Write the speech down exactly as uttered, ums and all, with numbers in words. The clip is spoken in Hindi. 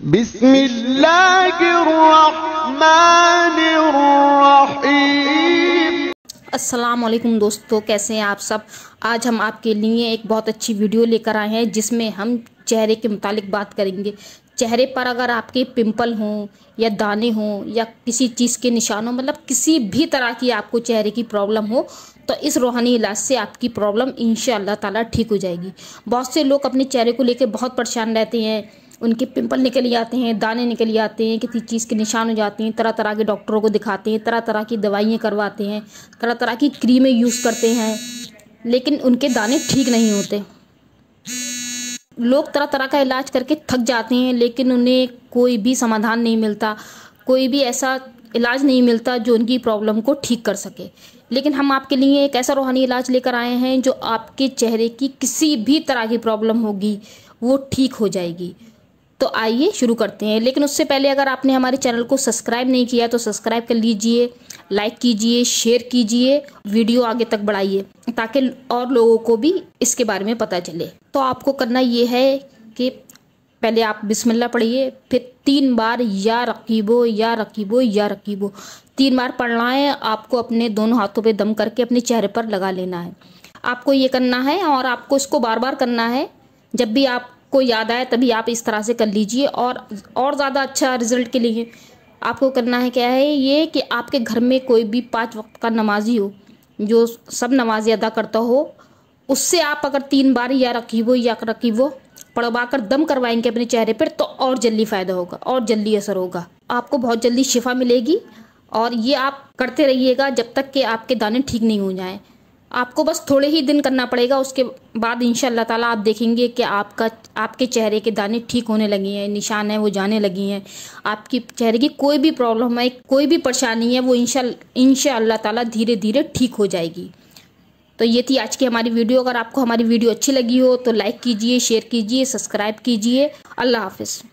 बिस्मिल्लाहिर्रहमानिर्रहीम। अस्सलाम वालेकुम दोस्तों, कैसे हैं आप सब। आज हम आपके लिए एक बहुत अच्छी वीडियो लेकर आए हैं जिसमें हम चेहरे के मुतालिक बात करेंगे। चेहरे पर अगर आपके पिंपल हों या दाने हों या किसी चीज़ के निशान हो, मतलब किसी भी तरह की आपको चेहरे की प्रॉब्लम हो, तो इस रूहानी इलाज से आपकी प्रॉब्लम इंशाअल्लाह ताला ठीक हो जाएगी। बहुत से लोग अपने चेहरे को लेकर बहुत परेशान रहते हैं, उनके पिंपल निकल आते हैं, दाने निकल आते हैं, किसी चीज़ के निशान हो जाते हैं, तरह तरह के डॉक्टरों को दिखाते हैं, तरह तरह की दवाइयाँ करवाते हैं, तरह तरह की क्रीमें यूज़ करते हैं, लेकिन उनके दाने ठीक नहीं होते। लोग तरह तरह का इलाज करके थक जाते हैं लेकिन उन्हें कोई भी समाधान नहीं मिलता, कोई भी ऐसा इलाज नहीं मिलता जो उनकी प्रॉब्लम को ठीक कर सके। लेकिन हम आपके लिए एक ऐसा रूहानी इलाज लेकर आए हैं जो आपके चेहरे की किसी भी तरह की प्रॉब्लम होगी वो ठीक हो जाएगी। तो आइए शुरू करते हैं, लेकिन उससे पहले अगर आपने हमारे चैनल को सब्सक्राइब नहीं किया तो सब्सक्राइब कर लीजिए, लाइक कीजिए, शेयर कीजिए, वीडियो आगे तक बढ़ाइए ताकि और लोगों को भी इसके बारे में पता चले। तो आपको करना ये है कि पहले आप बिस्मिल्लाह पढ़िए, फिर तीन बार या रकीबो या रकीबो या रकीबो तीन बार पढ़ना है। आपको अपने दोनों हाथों पर दम करके अपने चेहरे पर लगा लेना है। आपको ये करना है और आपको इसको बार बार करना है। जब भी आप को याद आए तभी आप इस तरह से कर लीजिए। और और ज़्यादा अच्छा रिजल्ट के लिए आपको करना है क्या है ये कि आपके घर में कोई भी पांच वक्त का नमाजी हो जो सब नमाज़ें अदा करता हो, उससे आप अगर तीन बार या रकीबो या रकीबो पढ़वा कर दम करवाएंगे अपने चेहरे पर तो और जल्दी फ़ायदा होगा और जल्दी असर होगा, आपको बहुत जल्दी शिफा मिलेगी। और ये आप करते रहिएगा जब तक कि आपके दाने ठीक नहीं हो जाएँ। आपको बस थोड़े ही दिन करना पड़ेगा, उसके बाद इंशाअल्लाह ताला आप देखेंगे कि आपका आपके चेहरे के दाने ठीक होने लगी हैं, निशान है वो जाने लगी हैं, आपकी चेहरे की कोई भी प्रॉब्लम है, कोई भी परेशानी है वो इंशाअल्लाह इंशाअल्लाह ताला धीरे धीरे ठीक हो जाएगी। तो ये थी आज की हमारी वीडियो। अगर आपको हमारी वीडियो अच्छी लगी हो तो लाइक कीजिए, शेयर कीजिए, सब्सक्राइब कीजिए। अल्लाह हाफिज़।